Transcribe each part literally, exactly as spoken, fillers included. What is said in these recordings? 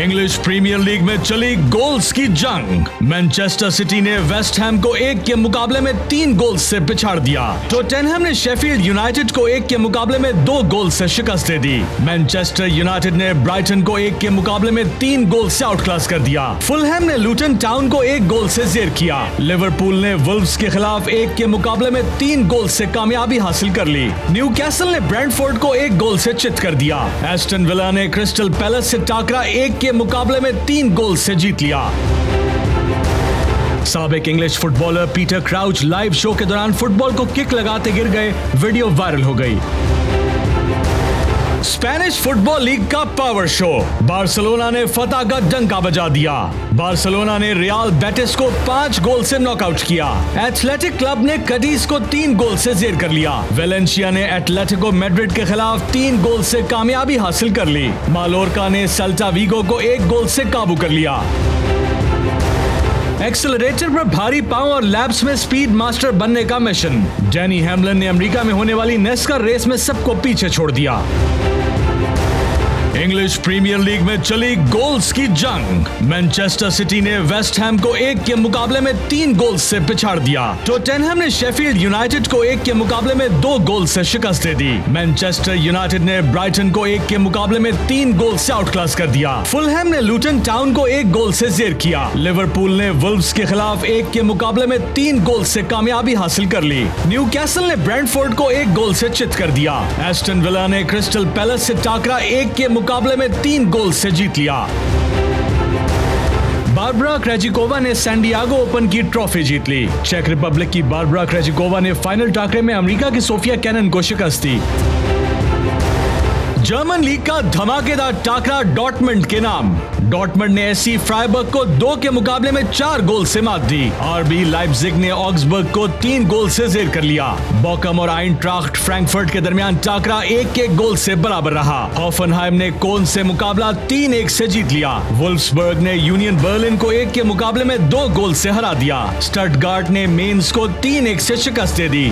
English premiere league में चली goals की जंग। मैनचेस्टर सिटी ने वेस्टहैम को एक के मुकाबले में तीन गोल से पिछाड़ दिया। टोटेनहैम ने शेफील्ड यूनाइटेड को एक के मुकाबले में दो गोल से शिकस्त दे दी। मैनचेस्टर यूनाइटेड ने ब्राइटन को एक के मुकाबले में तीन गोल से आउट क्लास कर दिया। फुलहैम ने लूटन टाउन को एक गोल से जेर किया। लिवरपूल ने वुल्व्स के खिलाफ एक के मुकाबले में तीन गोल से कामयाबी हासिल कर ली। न्यूकैसल ने ब्रेंटफोर्ड को एक गोल से चित कर दिया। एस्टन विला ने क्रिस्टल पैलेस से टाकरा एक के मुकाबले में तीन गोल से जीत लिया। साबिक English footballer Peter Crouch live show के दौरान फुटबॉल को किक लगाते गिर गए, वीडियो वायरल हो गई। स्पेनिश फुटबॉल लीग का पावर शो, बार्सिलोना ने फतह का डंका बजा दिया। बार्सिलोना ने रियल बेटिस को पांच गोल से नॉकआउट किया। एथलेटिक क्लब ने कैडिस को तीन गोल से जेर कर लिया। वेलेंशिया ने एटलेटिको मैड्रिड के खिलाफ तीन गोल से कामयाबी हासिल कर ली। मालोर्का ने सेल्टा विगो को एक गोल से काबू कर लिया। एक्सेलरेटर पर भारी पांव और लैब्स में स्पीड मास्टर बनने का मिशन, जेनी हैमलिन ने अमेरिका में होने वाली नेस्कर रेस में सबको पीछे छोड़ दिया। इंग्लिश प्रीमियर लीग में चली गोल्स की जंग। मैनचेस्टर सिटी ने वेस्टहैम को एक के मुकाबले में तीन गोल से पिछाड़ दिया। टोटेनहैम ने शेफील्ड यूनाइटेड को एक के मुकाबले में दो गोल से शिकस्त दे दी। मैनचेस्टर यूनाइटेड ने ब्राइटन को एक के मुकाबले में तीन गोल से आउट क्लास कर दिया। फुलहैम ने लूटन टाउन को एक गोल से जेर किया। लिवरपूल ने वुल्व्स के खिलाफ एक के मुकाबले में तीन गोल से कामयाबी हासिल कर ली। न्यूकैसल ने ब्रेंटफोर्ड को एक गोल से चित कर दिया। एस्टन विला ने क्रिस्टल पैलेस से टाकरा एक के मुकाबले में तीन गोल से जीत लिया। बारबरा क्रेजिकोवा ने सैंडियागो ओपन की ट्रॉफी जीत ली। चेक रिपब्लिक की बारबरा क्रेजिकोवा ने फाइनल टाकरे में अमेरिका की सोफिया केनिन को शिकस्त दी। जर्मन लीग का धमाकेदार टाकरा डॉर्टमंड के नाम, डॉर्टमंड ने एस सी फ्राइबर्ग को दो के मुकाबले में चार गोल से मात दी। आरबी लाइप्जिग ने ऑक्सबर्ग को तीन गोल से जेर कर लिया। बॉकम और आइनट्राख्ट फ्रैंकफर्ट के दरमियान टाकरा एक एक गोल से बराबर रहा। हॉफनहाइम ने कोन से मुकाबला तीन एक से जीत लिया। वुल्फ्सबर्ग ने यूनियन बर्लिन को एक के मुकाबले में दो गोल से हरा दिया। स्टटगार्ट ने मेन्स को तीन एक से शिकस्त दे दी।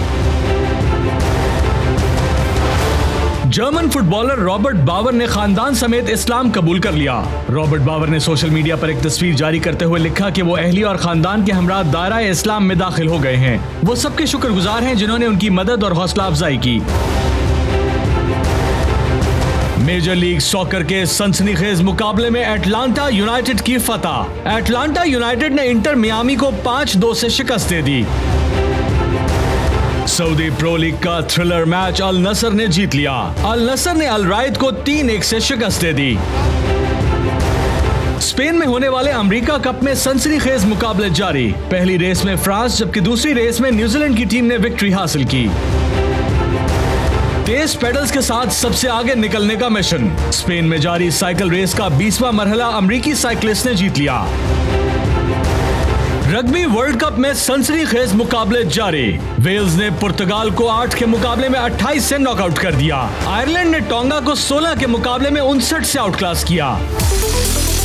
जर्मन फुटबॉलर रॉबर्ट बावर ने खानदान समेत इस्लाम कबूल कर लिया। रॉबर्ट बावर ने सोशल मीडिया पर एक तस्वीर जारी करते हुए लिखा कि वो अहली और खानदान के हमरा दायरा इस्लाम में दाखिल हो गए हैं। वो सबके शुक्रगुजार हैं जिन्होंने उनकी मदद और हौसला अफजाई की। मेजर लीग सॉकर के सनसनीखेज मुकाबले में एटलांटा यूनाइटेड की फतह, एटलांटा यूनाइटेड ने इंटर मियामी को पाँच दो से शिकस्त दे दी। सऊदी प्रो लीग का थ्रिलर मैच अल नसर ने जीत लिया। अल नसर ने अल रायद को तीन एक से शिकस्त दे दी। स्पेन में होने वाले अमेरिका कप में सनसनीखेज मुकाबले जारी। पहली रेस में फ्रांस जबकि दूसरी रेस में न्यूजीलैंड की टीम ने विक्ट्री हासिल की। तेज पेडल्स के साथ सबसे आगे निकलने का मिशन, स्पेन में जारी साइकिल रेस का बीसवां मरहला अमरीकी साइकिलिस्ट ने जीत लिया। रग्बी वर्ल्ड कप में सनसनीखेज मुकाबले जारी। वेल्स ने पुर्तगाल को आठ के मुकाबले में अट्ठाईस से नॉकआउट कर दिया। आयरलैंड ने टोंगा को सोलह के मुकाबले में उनसठ से आउट क्लास किया।